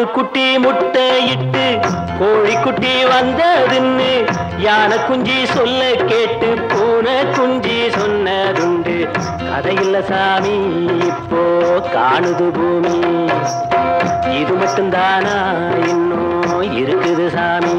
ஆட்டுக்குட்டி முட்டை இட்டு கோழிக்குட்டி வந்ததுன்னு யானை குஞ்சி சொல்ல கேட்டு பூனை குஞ்சி சொன்னதுண்டு. கதையில்ல சாமி இப்போ காணுது பூமி, இது மட்டும்தானா இன்னும் இருக்குது சாமி?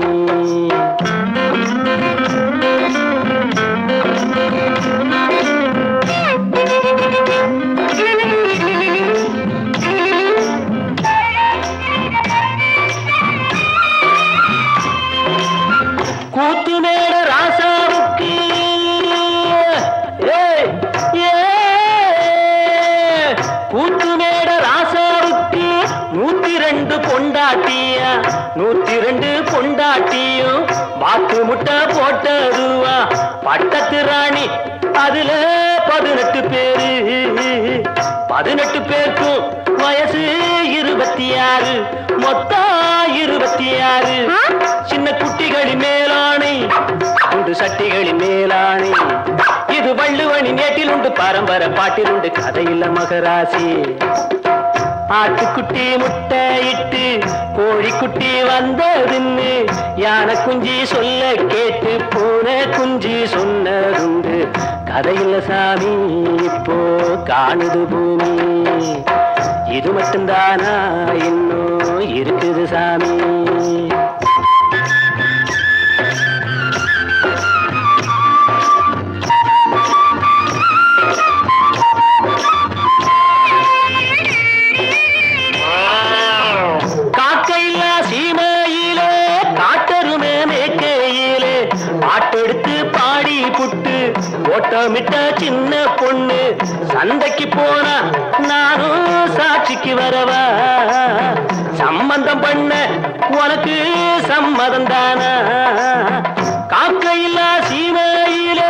வாத்து முட்டை போட்டதுவா பட்டத்து ராணி, அதுல 18 பேரு, 18 பேருக்கும் வயசு 26, மொத்தம் 26. சின்ன குட்டிகளின் மேலானை உண்டு, சட்டிகளின் மேலானை இது வள்ளுவனி நேட்டில் உண்டு, பாரம்பரிய பாட்டில் உண்டு. கதையில்ல மகராசி ஆட்டுக்குட்டி முட்டை இட்டு கோழிக்குட்டி வந்ததுன்னு யானை குஞ்சி சொல்ல கேட்டு பூனை குஞ்சி சொன்னதுண்டு. கதையில்ல சாமி இப்போ காணுது பூமி, இது மட்டும்தானா இன்னும் இருக்குது சாமி? சின்ன பொண்ணு சந்தைக்கு போனா நானும் சாட்சிக்கு வரவா? சம்மந்தம் பண்ண உனக்கு சம்மதம் தானா? காக்கையில்லா சீமையிலே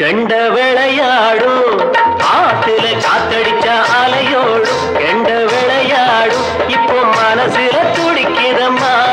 கெண்ட விளையாடும் ஆத்துல காத்தடிச்ச அலையோடும் கெண்ட விளையாடும் இப்போ மனசுல துடிக்கிறம்மா.